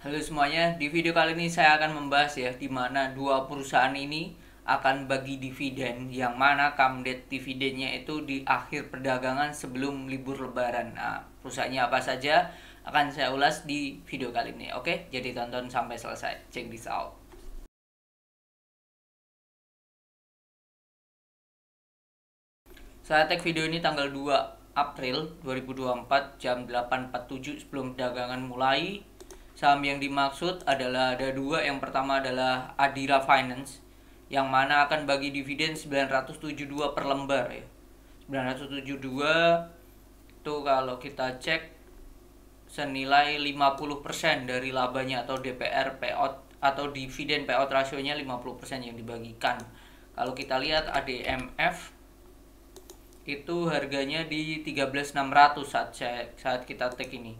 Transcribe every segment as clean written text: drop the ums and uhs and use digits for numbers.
Halo semuanya, di video kali ini saya akan membahas ya dimana dua perusahaan ini akan bagi dividen, yang mana kamdet dividennya itu di akhir perdagangan sebelum libur lebaran. Nah, perusahaannya apa saja akan saya ulas di video kali ini. Oke, jadi tonton sampai selesai. Check this out. Saya tag video ini tanggal 2 April 2024 jam 8.47 sebelum perdagangan mulai. Saham yang dimaksud adalah ada dua. Yang pertama adalah Adira Finance, yang mana akan bagi dividen 972 per lembar ya. 972 itu kalau kita cek senilai 50% dari labanya atau DPR payout atau dividen payout rasionya 50% yang dibagikan. Kalau kita lihat ADMF itu harganya di 13.600 saat kita take ini.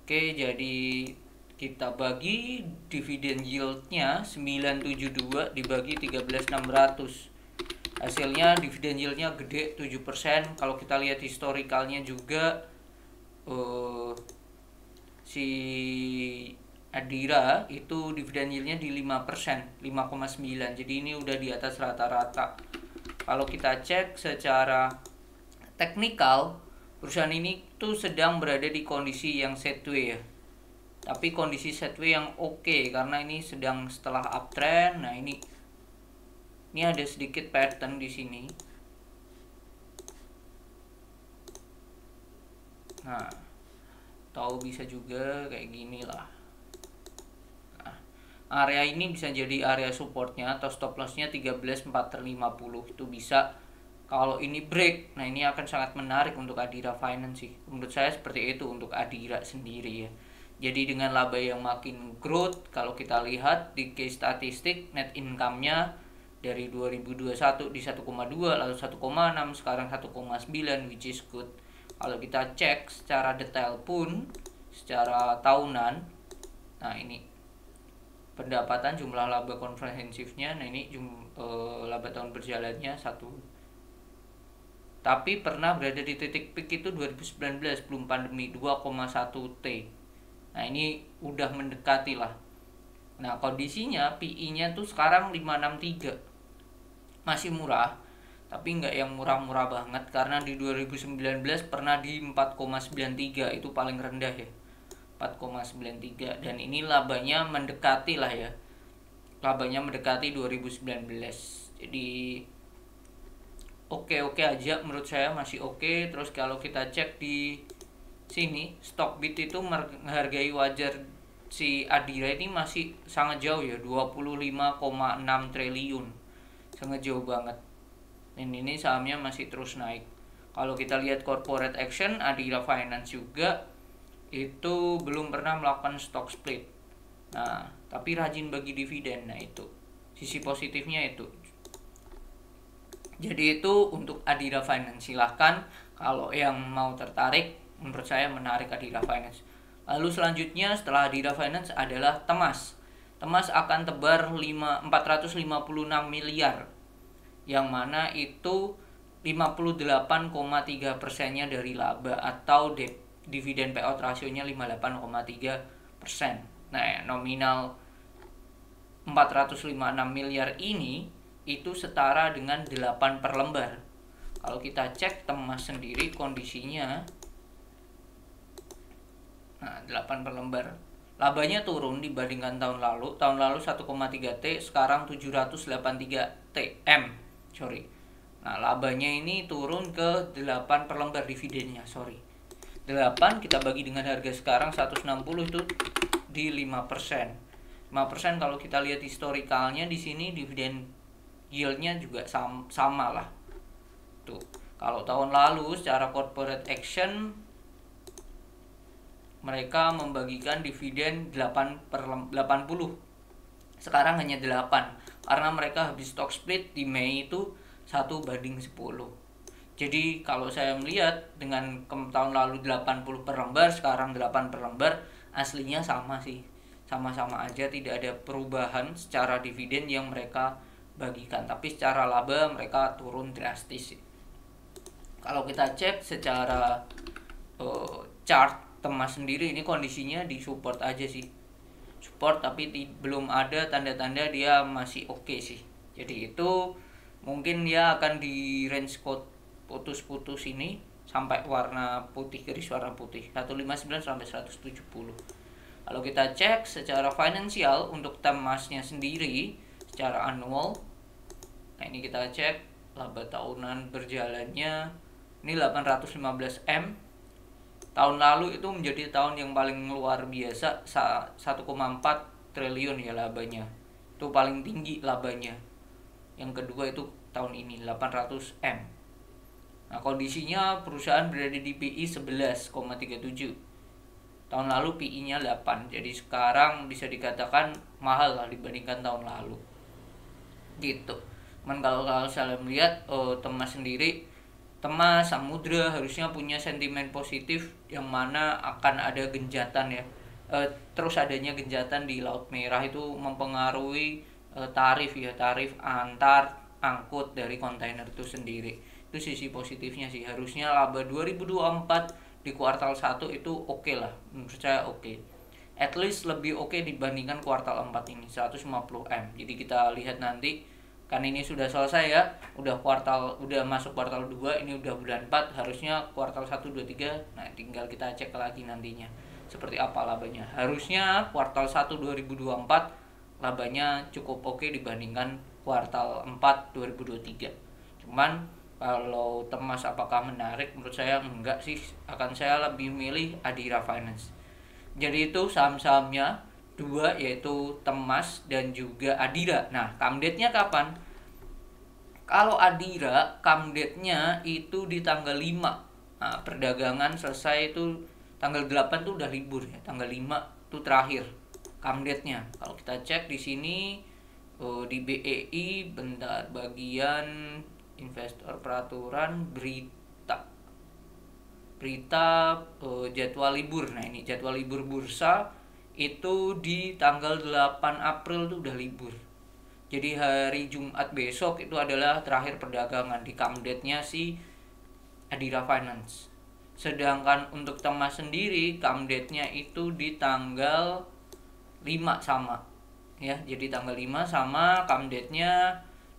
Oke, jadi kita bagi dividen yieldnya 972 dibagi 13.600, hasilnya dividen yieldnya gede 7%. Kalau kita lihat historikalnya juga, si Adira itu dividen yieldnya di 5%, 5,9, jadi ini udah di atas rata-rata. Kalau kita cek secara teknikal, perusahaan ini tuh sedang berada di kondisi yang sideways ya, tapi kondisi sideways yang oke, karena ini sedang setelah uptrend. Nah, ini ada sedikit pattern di sini. Nah, tahu bisa juga kayak gini lah. Nah, area ini bisa jadi area supportnya atau stop lossnya 13.450 itu bisa. Kalau ini break, nah ini akan sangat menarik untuk Adira Finance sih. Menurut saya seperti itu untuk Adira sendiri ya. Jadi dengan laba yang makin growth, kalau kita lihat di case statistik, net income-nya dari 2021 di 1,2, lalu 1,6, sekarang 1,9, which is good. Kalau kita cek secara detail pun, secara tahunan, nah ini pendapatan, jumlah laba komprehensifnya, nah ini laba tahun berjalannya 1. Tapi pernah berada di titik peak itu 2019, belum pandemi, 2,1T. Nah, ini udah mendekati lah. Nah, kondisinya PI-nya tuh sekarang 563. Masih murah, tapi nggak yang murah-murah banget. Karena di 2019 pernah di 4,93, itu paling rendah ya. 4,93. Dan ini labanya mendekati lah ya. Labanya mendekati 2019. Jadi oke-oke aja, menurut saya masih oke. Terus kalau kita cek di sini, Stockbit itu menghargai wajar si Adira ini masih sangat jauh ya, 25,6 triliun, sangat jauh banget. Dan ini sahamnya masih terus naik. Kalau kita lihat corporate action Adira Finance juga, itu belum pernah melakukan stock split. Nah, tapi rajin bagi dividen. Nah, itu sisi positifnya itu. Jadi itu untuk Adira Finance, silahkan kalau yang mau tertarik. Menurut saya menarik Adira Finance. Lalu selanjutnya setelah Adira Finance adalah Temas. Temas akan tebar 456 miliar, yang mana itu 58,3%-nya dari laba atau dividen payout rasionya 58,3%. Nah, nominal 456 miliar ini itu setara dengan 8 per lembar. Kalau kita cek Temas sendiri kondisinya, nah, 8 per lembar. Labanya turun dibandingkan tahun lalu. Tahun lalu 1,3T, sekarang 783 M. Sorry. Nah, labanya ini turun ke 8 per lembar dividennya, sorry. 8 kita bagi dengan harga sekarang 160 itu di 5%. 5% kalau kita lihat historikalnya di sini, dividen yieldnya juga sama lah. Tuh. Kalau tahun lalu secara corporate action mereka membagikan dividen 8 per 80. Sekarang hanya 8. Karena mereka habis stock split di Mei itu 1:10. Jadi kalau saya melihat dengan tahun lalu 80 per lembar, sekarang 8 per lembar, aslinya sama sih. Sama-sama aja, tidak ada perubahan secara dividen yang mereka bagikan. Tapi secara laba mereka turun drastis. Kalau kita cek secara chart Temas sendiri, ini kondisinya di support aja sih. support, tapi belum ada tanda-tanda dia masih oke sih. Jadi itu mungkin dia akan di range code putus-putus ini sampai warna putih, garis warna putih 159 sampai 170. Kalau kita cek secara finansial untuk Temasnya sendiri secara annual, nah ini kita cek laba tahunan berjalannya, ini 815 M. Tahun lalu itu menjadi tahun yang paling luar biasa, 1,4 triliun ya labanya, itu paling tinggi labanya. Yang kedua itu tahun ini 800 M. Nah, kondisinya perusahaan berada di PI 11,37. Tahun lalu PI-nya 8. Jadi sekarang bisa dikatakan mahal lah dibandingkan tahun lalu. Gitu. Cuman kalau saya melihat Temas sendiri, Temas Samudra harusnya punya sentimen positif yang mana akan ada genjatan ya. Terus adanya genjatan di Laut Merah itu mempengaruhi tarif ya, tarif antar angkut dari kontainer itu sendiri. Itu sisi positifnya sih. Harusnya laba 2024 di kuartal 1 itu oke lah, menurut saya oke. At least lebih oke dibandingkan kuartal 4 ini, 150 M. Jadi kita lihat nanti, kan ini sudah selesai ya, udah masuk kuartal 2, ini udah bulan 4, harusnya kuartal 1, 2, 3. Nah, tinggal kita cek lagi nantinya seperti apa labanya. Harusnya kuartal 1 2024 labanya cukup oke dibandingkan kuartal 4 2023. Cuman kalau Temas apakah menarik? Menurut saya enggak sih. Akan saya lebih milih Adira Finance. Jadi itu saham-sahamnya dua, yaitu Temas dan juga Adira. Nah, comeback-nya kapan? Kalau Adira, comeback-nya itu di tanggal 5. Nah, perdagangan selesai itu tanggal 8 tuh udah libur ya. Tanggal 5 tuh terakhir comeback-nya. Kalau kita cek di sini di BEI bentar, bagian investor peraturan berita jadwal libur. Nah ini jadwal libur bursa itu di tanggal 8 April itu udah libur. Jadi hari Jumat besok itu adalah terakhir perdagangan di comeback-nya si Adira Finance. Sedangkan untuk Temas sendiri comeback-nya itu di tanggal 5 sama ya. Jadi tanggal 5 sama comeback-nya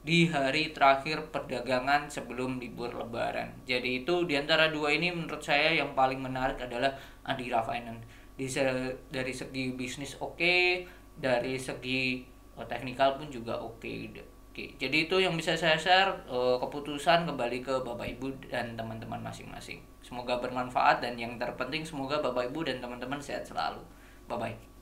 di hari terakhir perdagangan sebelum libur lebaran. Jadi itu diantara dua ini menurut saya yang paling menarik adalah Adira Finance. Dari segi bisnis oke, dari segi teknikal pun juga oke. Jadi itu yang bisa saya share, keputusan kembali ke Bapak Ibu dan teman-teman masing-masing. Semoga bermanfaat dan yang terpenting semoga Bapak Ibu dan teman-teman sehat selalu. Bye-bye.